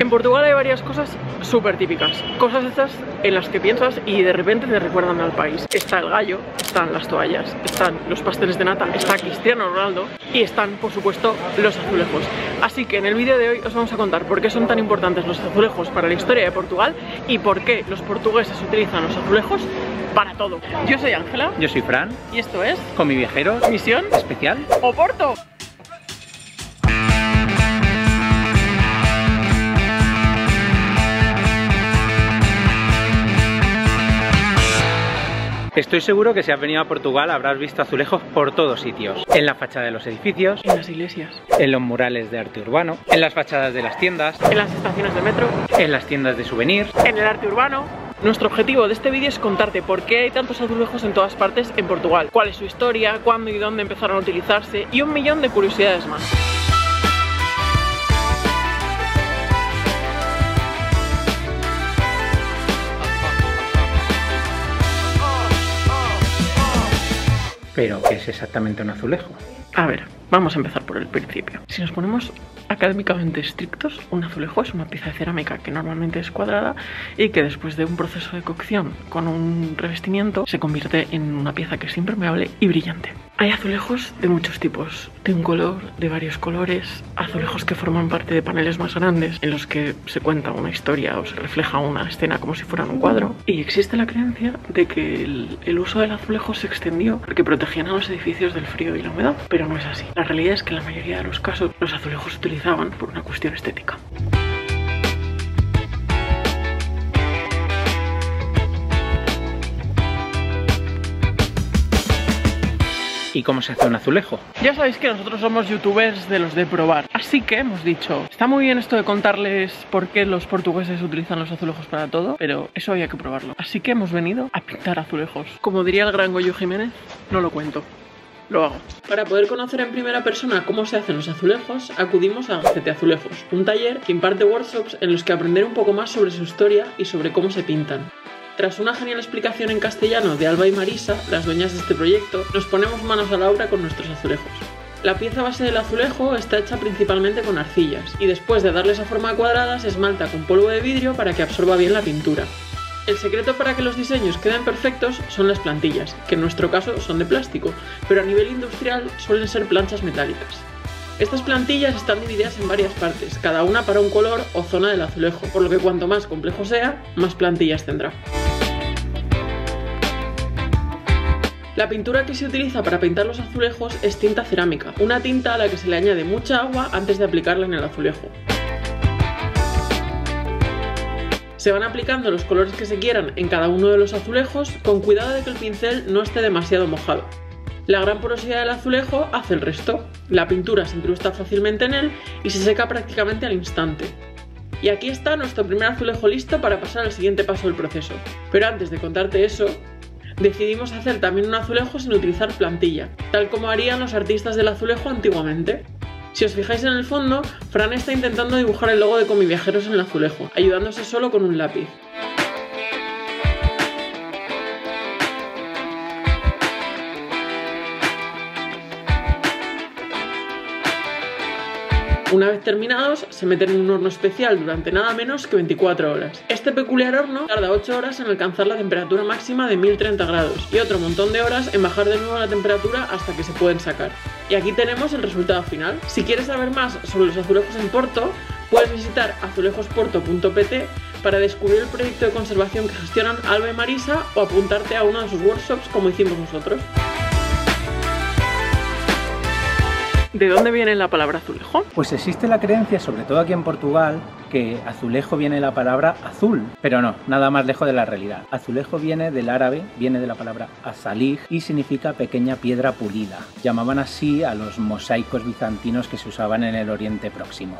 En Portugal hay varias cosas súper típicas, cosas estas en las que piensas y de repente te recuerdan al país. Está el gallo, están las toallas, están los pasteles de nata, está Cristiano Ronaldo y están, por supuesto, los azulejos. Así que en el vídeo de hoy os vamos a contar por qué son tan importantes los azulejos para la historia de Portugal y por qué los portugueses utilizan los azulejos para todo. Yo soy Ángela. Yo soy Fran. Y esto es Con mi viajero. Misión especial o Porto. Estoy seguro que si has venido a Portugal habrás visto azulejos por todos sitios. En la fachada de los edificios, en las iglesias, en los murales de arte urbano, en las fachadas de las tiendas, en las estaciones de metro, en las tiendas de souvenirs, en el arte urbano. Nuestro objetivo de este vídeo es contarte por qué hay tantos azulejos en todas partes en Portugal, cuál es su historia, cuándo y dónde empezaron a utilizarse y un millón de curiosidades más. Pero, ¿qué es exactamente un azulejo? A ver, vamos a empezar por el principio. Si nos ponemos académicamente estrictos, un azulejo es una pieza de cerámica que normalmente es cuadrada y que después de un proceso de cocción con un revestimiento se convierte en una pieza que es impermeable y brillante. Hay azulejos de muchos tipos, de un color, de varios colores, azulejos que forman parte de paneles más grandes en los que se cuenta una historia o se refleja una escena como si fuera un cuadro. Y existe la creencia de que el uso del azulejo se extendió porque protegían a los edificios del frío y la humedad, pero no es así. La realidad es que en la mayoría de los casos los azulejos se utilizaban por una cuestión estética. ¿Y cómo se hace un azulejo? Ya sabéis que nosotros somos youtubers de los de probar, así que hemos dicho, está muy bien esto de contarles por qué los portugueses utilizan los azulejos para todo, pero eso había que probarlo. Así que hemos venido a pintar azulejos. Como diría el gran Goyo Jiménez, no lo cuento, lo hago. Para poder conocer en primera persona cómo se hacen los azulejos, acudimos a CeteAzulejos, un taller que imparte workshops en los que aprender un poco más sobre su historia y sobre cómo se pintan. Tras una genial explicación en castellano de Alba y Marisa, las dueñas de este proyecto, nos ponemos manos a la obra con nuestros azulejos. La pieza base del azulejo está hecha principalmente con arcillas, y después de darle esa forma cuadrada se esmalta con polvo de vidrio para que absorba bien la pintura. El secreto para que los diseños queden perfectos son las plantillas, que en nuestro caso son de plástico, pero a nivel industrial suelen ser planchas metálicas. Estas plantillas están divididas en varias partes, cada una para un color o zona del azulejo, por lo que cuanto más complejo sea, más plantillas tendrá. La pintura que se utiliza para pintar los azulejos es tinta cerámica, una tinta a la que se le añade mucha agua antes de aplicarla en el azulejo. Se van aplicando los colores que se quieran en cada uno de los azulejos, con cuidado de que el pincel no esté demasiado mojado. La gran porosidad del azulejo hace el resto, la pintura se incrusta fácilmente en él y se seca prácticamente al instante. Y aquí está nuestro primer azulejo listo para pasar al siguiente paso del proceso. Pero antes de contarte eso, decidimos hacer también un azulejo sin utilizar plantilla, tal como harían los artistas del azulejo antiguamente. Si os fijáis en el fondo, Fran está intentando dibujar el logo de Comiviajeros en el azulejo, ayudándose solo con un lápiz. Una vez terminados, se meten en un horno especial durante nada menos que 24 horas. Este peculiar horno tarda 8 horas en alcanzar la temperatura máxima de 1030 grados y otro montón de horas en bajar de nuevo la temperatura hasta que se pueden sacar. Y aquí tenemos el resultado final. Si quieres saber más sobre los azulejos en Porto, puedes visitar azulejosporto.pt para descubrir el proyecto de conservación que gestionan Alba y Marisa o apuntarte a uno de sus workshops como hicimos nosotros. ¿De dónde viene la palabra azulejo? Pues existe la creencia, sobre todo aquí en Portugal, que azulejo viene de la palabra azul, pero no, nada más lejos de la realidad. Azulejo viene del árabe, viene de la palabra azalij y significa pequeña piedra pulida. Llamaban así a los mosaicos bizantinos que se usaban en el Oriente Próximo.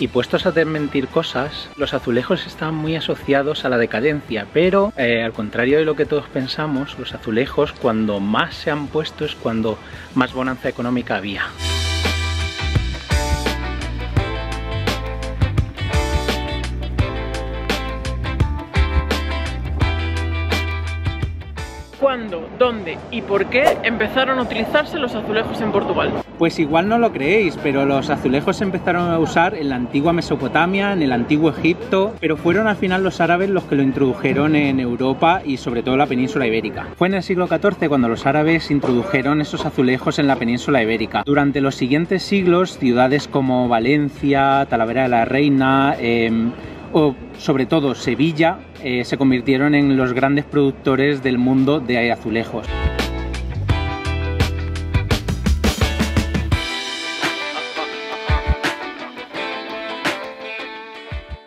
Y puestos a desmentir cosas, los azulejos están muy asociados a la decadencia, pero al contrario de lo que todos pensamos, los azulejos cuando más se han puesto es cuando más bonanza económica había. cuándo, dónde y por qué empezaron a utilizarse los azulejos en Portugal. Pues igual no lo creéis, pero los azulejos se empezaron a usar en la antigua Mesopotamia, en el antiguo Egipto, pero fueron al final los árabes los que lo introdujeron en Europa y sobre todo la península ibérica. Fue en el siglo XIV cuando los árabes introdujeron esos azulejos en la península ibérica. Durante los siguientes siglos, ciudades como Valencia, Talavera de la Reina, o sobre todo Sevilla, se convirtieron en los grandes productores del mundo de azulejos.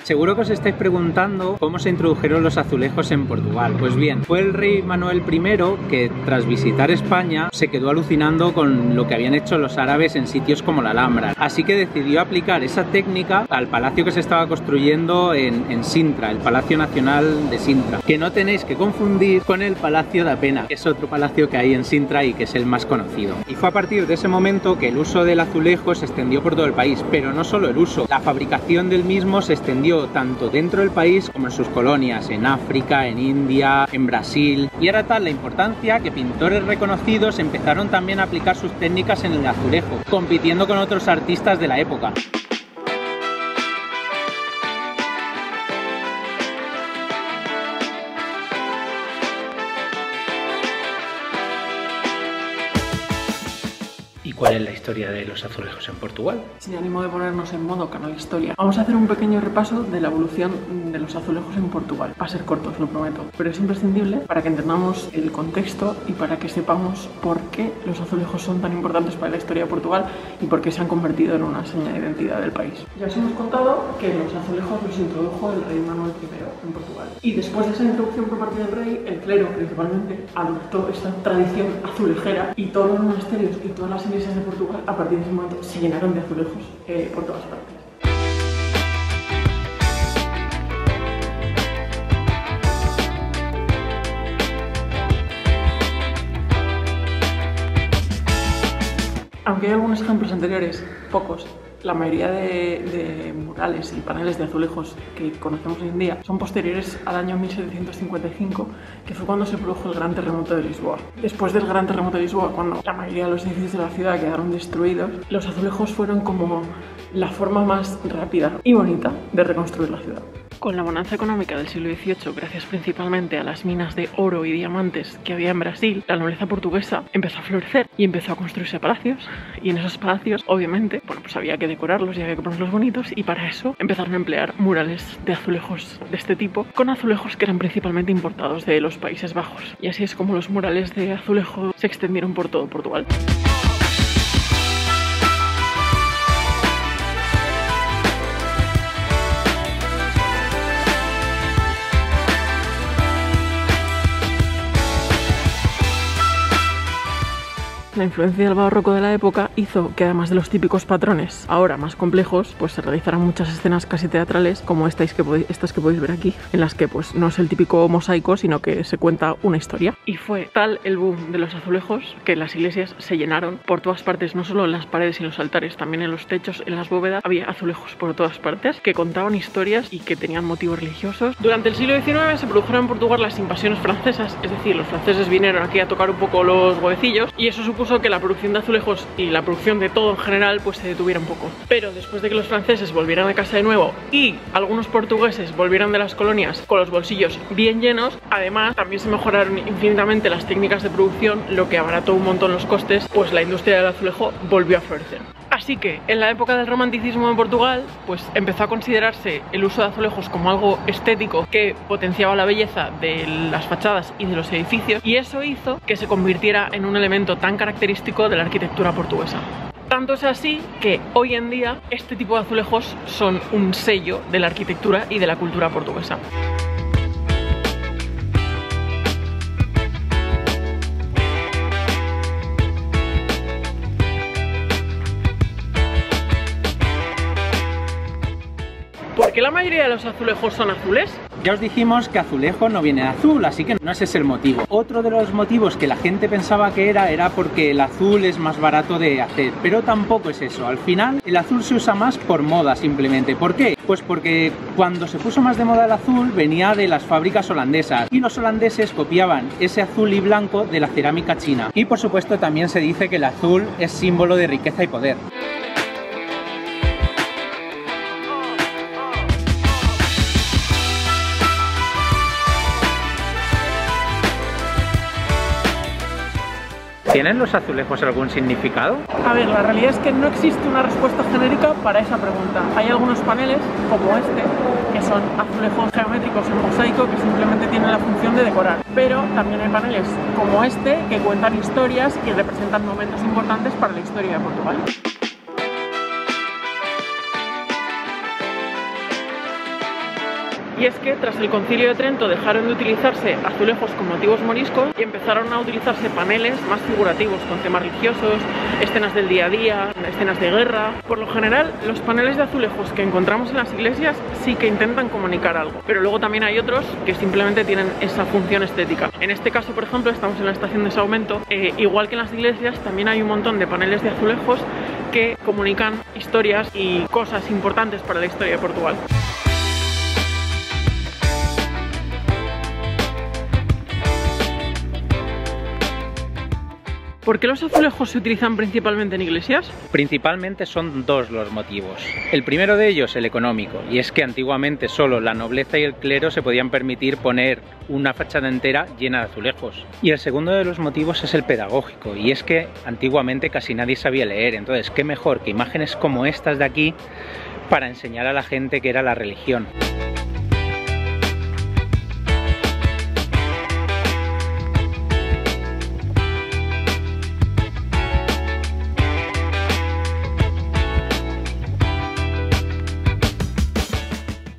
Seguro que os estáis preguntando cómo se introdujeron los azulejos en Portugal. Pues bien, fue el rey Manuel I que, tras visitar España, se quedó alucinando con lo que habían hecho los árabes en sitios como la Alhambra. Así que decidió aplicar esa técnica al palacio que se estaba construyendo en Sintra, el Palacio Nacional de Sintra, que no tenéis que confundir con el Palacio da Pena, que es otro palacio que hay en Sintra y que es el más conocido. Y fue a partir de ese momento que el uso del azulejo se extendió por todo el país, pero no solo el uso, la fabricación del mismo se extendió tanto dentro del país como en sus colonias, en África, en India, en Brasil. Y era tal la importancia que pintores reconocidos empezaron también a aplicar sus técnicas en el azulejo, compitiendo con otros artistas de la época. ¿Cuál es la historia de los azulejos en Portugal? Sin ánimo de ponernos en modo canal historia, vamos a hacer un pequeño repaso de la evolución de los azulejos en Portugal. Va a ser corto, os lo prometo, pero es imprescindible para que entendamos el contexto y para que sepamos por qué los azulejos son tan importantes para la historia de Portugal y por qué se han convertido en una seña de identidad del país. Ya os hemos contado que los azulejos los introdujo el rey Manuel I en Portugal. Y después de esa introducción por parte del rey, el clero principalmente adoptó esta tradición azulejera y todos los monasterios y todas las iglesias de Portugal a partir de ese momento se llenaron de azulejos por todas partes. Aunque hay algunos ejemplos anteriores, pocos, la mayoría de murales y paneles de azulejos que conocemos hoy en día son posteriores al año 1755, que fue cuando se produjo el gran terremoto de Lisboa. Después del gran terremoto de Lisboa, cuando la mayoría de los edificios de la ciudad quedaron destruidos, los azulejos fueron como la forma más rápida y bonita de reconstruir la ciudad. Con la bonanza económica del siglo XVIII, gracias principalmente a las minas de oro y diamantes que había en Brasil, la nobleza portuguesa empezó a florecer y empezó a construirse palacios. Y en esos palacios, obviamente, bueno, pues había que decorarlos y había que ponerlos bonitos, y para eso empezaron a emplear murales de azulejos de este tipo, con azulejos que eran principalmente importados de los Países Bajos. Y así es como los murales de azulejo se extendieron por todo Portugal. La influencia del barroco de la época hizo que, además de los típicos patrones ahora más complejos, pues se realizaran muchas escenas casi teatrales como estas que podéis ver aquí, en las que pues no es el típico mosaico, sino que se cuenta una historia. Y fue tal el boom de los azulejos que las iglesias se llenaron por todas partes, no solo en las paredes y en los altares, también en los techos, en las bóvedas, había azulejos por todas partes que contaban historias y que tenían motivos religiosos. Durante el siglo XIX se produjeron en Portugal las invasiones francesas, es decir, los franceses vinieron aquí a tocar un poco los huevecillos y eso supuso que la producción de azulejos y la producción de todo en general pues se detuviera un poco. Pero después de que los franceses volvieran a casa de nuevo y algunos portugueses volvieran de las colonias con los bolsillos bien llenos, además también se mejoraron infinitamente las técnicas de producción, lo que abarató un montón los costes, pues la industria del azulejo volvió a florecer. Así que en la época del romanticismo en Portugal pues empezó a considerarse el uso de azulejos como algo estético que potenciaba la belleza de las fachadas y de los edificios, y eso hizo que se convirtiera en un elemento tan característico de la arquitectura portuguesa. Tanto es así que hoy en día este tipo de azulejos son un sello de la arquitectura y de la cultura portuguesa. ¿Por qué la mayoría de los azulejos son azules? Ya os dijimos que azulejo no viene de azul, así que no ese es el motivo. Otro de los motivos que la gente pensaba que era porque el azul es más barato de hacer, pero tampoco es eso. Al final, el azul se usa más por moda, simplemente. ¿Por qué? Pues porque cuando se puso más de moda el azul, venía de las fábricas holandesas, y los holandeses copiaban ese azul y blanco de la cerámica china. Y por supuesto también se dice que el azul es símbolo de riqueza y poder. ¿Tienen los azulejos algún significado? A ver, la realidad es que no existe una respuesta genérica para esa pregunta. Hay algunos paneles, como este, que son azulejos geométricos en mosaico que simplemente tienen la función de decorar. Pero también hay paneles como este que cuentan historias y representan momentos importantes para la historia de Portugal. Y es que tras el Concilio de Trento dejaron de utilizarse azulejos con motivos moriscos y empezaron a utilizarse paneles más figurativos con temas religiosos, escenas del día a día, escenas de guerra. Por lo general, los paneles de azulejos que encontramos en las iglesias sí que intentan comunicar algo, pero luego también hay otros que simplemente tienen esa función estética. En este caso, por ejemplo, estamos en la estación de Saumento. Igual que en las iglesias, también hay un montón de paneles de azulejos que comunican historias y cosas importantes para la historia de Portugal. ¿Por qué los azulejos se utilizan principalmente en iglesias? Principalmente son dos los motivos. El primero de ellos, el económico, y es que antiguamente solo la nobleza y el clero se podían permitir poner una fachada entera llena de azulejos. Y el segundo de los motivos es el pedagógico, y es que antiguamente casi nadie sabía leer, entonces qué mejor que imágenes como estas de aquí para enseñar a la gente qué era la religión.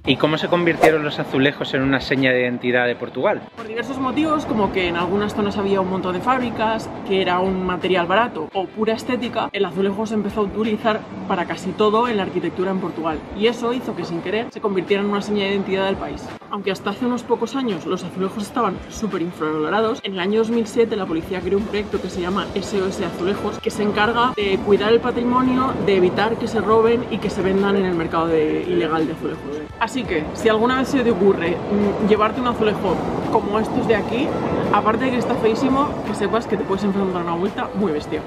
¿Y cómo se convirtieron los azulejos en una seña de identidad de Portugal? Por diversos motivos, como que en algunas zonas había un montón de fábricas, que era un material barato o pura estética, el azulejo se empezó a utilizar para casi todo en la arquitectura en Portugal. Y eso hizo que, sin querer, se convirtiera en una seña de identidad del país. Aunque hasta hace unos pocos años los azulejos estaban súper infravalorados, en el año 2007 la policía creó un proyecto que se llama SOS Azulejos, que se encarga de cuidar el patrimonio, de evitar que se roben y que se vendan en el mercado ilegal de azulejos. Así que, si alguna vez se te ocurre llevarte un azulejo como estos de aquí, aparte de que está feísimo, que sepas que te puedes enfrentar a una multa muy bestia.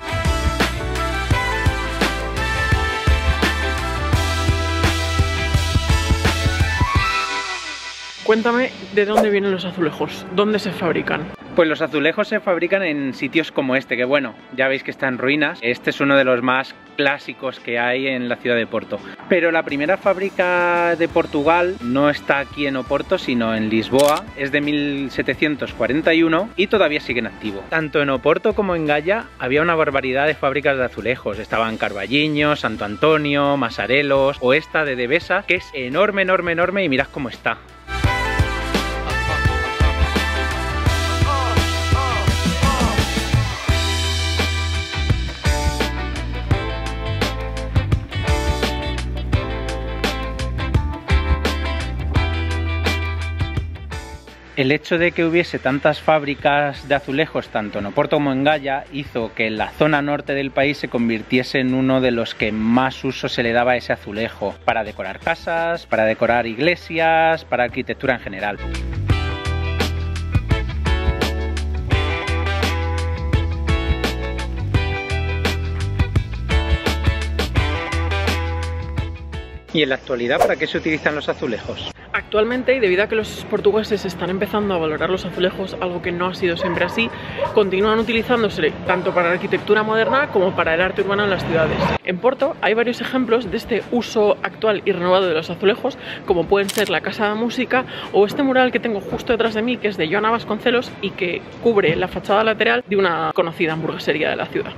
Cuéntame de dónde vienen los azulejos, dónde se fabrican. Pues los azulejos se fabrican en sitios como este, que bueno, ya veis que está en ruinas. Este es uno de los más clásicos que hay en la ciudad de Porto. Pero la primera fábrica de Portugal no está aquí en Oporto, sino en Lisboa. Es de 1741 y todavía sigue en activo. Tanto en Oporto como en Gaia había una barbaridad de fábricas de azulejos. Estaban Carballiño, Santo Antonio, Masarelos o esta de Devesa, que es enorme, enorme, enorme y mirad cómo está. El hecho de que hubiese tantas fábricas de azulejos, tanto en Oporto como en Gaia, hizo que la zona norte del país se convirtiese en uno de los que más uso se le daba a ese azulejo, para decorar casas, para decorar iglesias, para arquitectura en general. ¿Y en la actualidad para qué se utilizan los azulejos? Actualmente, y debido a que los portugueses están empezando a valorar los azulejos, algo que no ha sido siempre así, continúan utilizándose tanto para la arquitectura moderna como para el arte urbano en las ciudades. En Porto hay varios ejemplos de este uso actual y renovado de los azulejos, como pueden ser la Casa da Música o este mural que tengo justo detrás de mí, que es de Joana Vasconcelos y que cubre la fachada lateral de una conocida hamburguesería de la ciudad.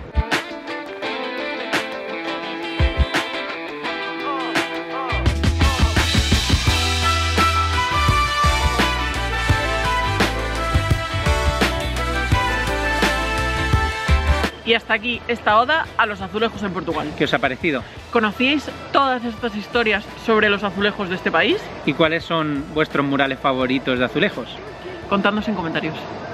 Y hasta aquí esta oda a los azulejos en Portugal. ¿Qué os ha parecido? ¿Conocíais todas estas historias sobre los azulejos de este país? ¿Y cuáles son vuestros murales favoritos de azulejos? Contadnos en comentarios.